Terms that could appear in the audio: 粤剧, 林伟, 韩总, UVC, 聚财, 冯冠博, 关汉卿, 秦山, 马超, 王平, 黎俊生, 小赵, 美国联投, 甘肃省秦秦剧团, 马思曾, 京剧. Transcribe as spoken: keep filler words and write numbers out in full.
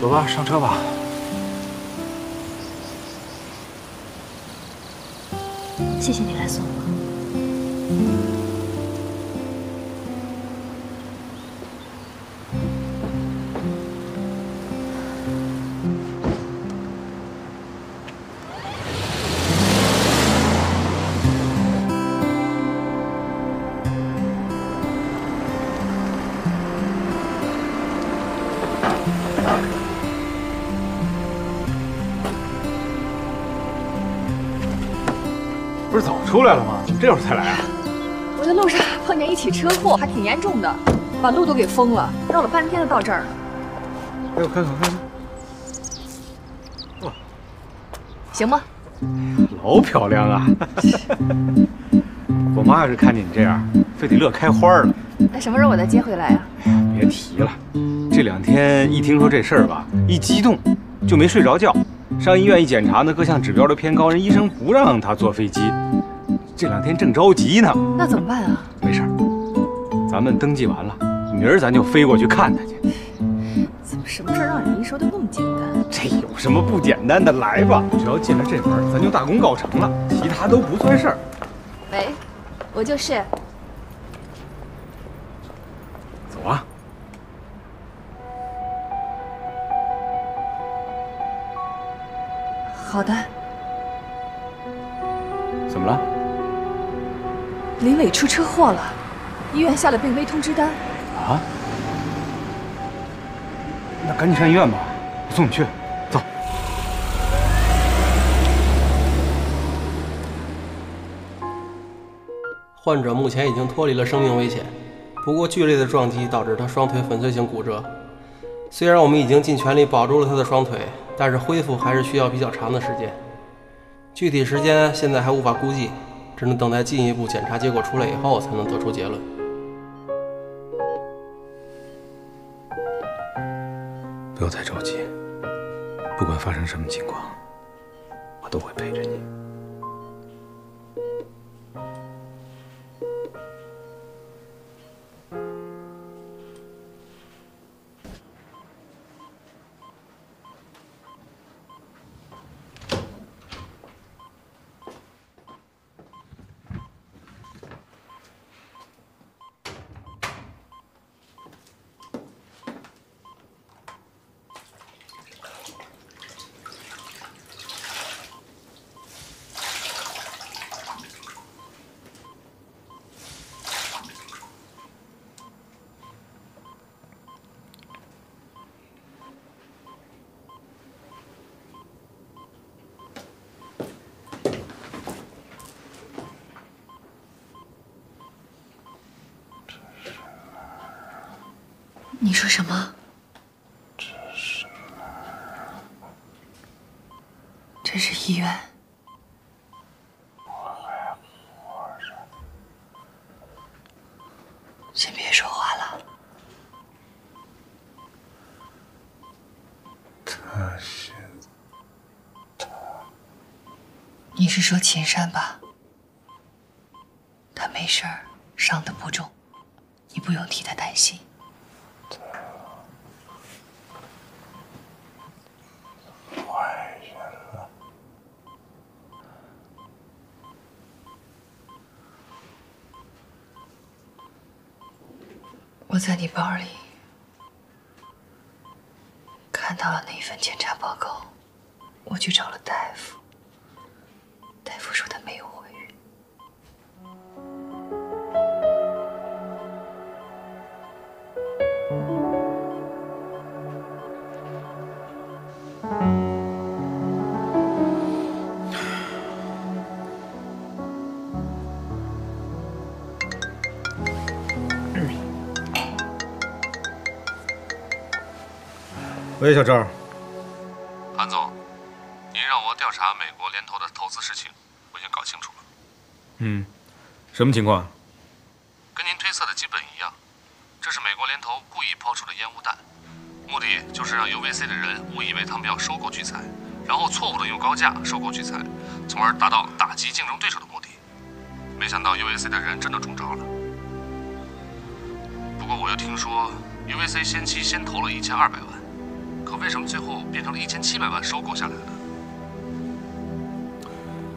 走吧，上车吧。 谢谢你来送我。 不是早出来了吗？怎么这会儿才来啊？我在路上碰见一起车祸，还挺严重的，把路都给封了，绕了半天才到这儿呢。哎，我看看看看，哇，行吗？老漂亮啊！我妈要是看见你这样，非得乐开花了。那什么时候我再接回来啊？别提了，这两天一听说这事儿吧，一激动就没睡着觉。 上医院一检查呢，各项指标都偏高，人医生不让他坐飞机。这两天正着急呢，那怎么办啊？没事儿，咱们登记完了，明儿咱就飞过去看他去。怎么什么事儿让你一说都那么简单？这有什么不简单的？来吧，只要进了这门，咱就大功告成了，其他都不算事儿。喂，我就是。走啊。 好的。怎么了？林伟出车祸了，医院下了病危通知单。啊？那赶紧上医院吧，我送你去。走。患者目前已经脱离了生命危险，不过剧烈的撞击导致他双腿粉碎性骨折。虽然我们已经尽全力保住了他的双腿。 但是恢复还是需要比较长的时间，具体时间现在还无法估计，只能等待进一步检查结果出来以后才能得出结论。不要太着急，不管发生什么情况，我都会陪着你。你说什么？这是这是医院。我还活着。先别说话了。他是他。你是说秦山吧？他没事儿，伤得不重，你不用替他担心。 我在你包里看到了那一份检查报告，我去找了大夫，大夫说他没有怀孕。喂，小赵。韩总，您让我调查美国联投的投资事情，我已经搞清楚了。嗯，什么情况？跟您推测的基本一样，这是美国联投故意抛出的烟雾弹，目的就是让 U V C 的人误以为他们要收购聚财，然后错误的用高价收购聚财，从而达到打击竞争对手的目的。没想到 U V C 的人真的中招了。不过我又听说 U V C 先期先投了一千二百万。可为什么最后变成了一千七百万收购下来的？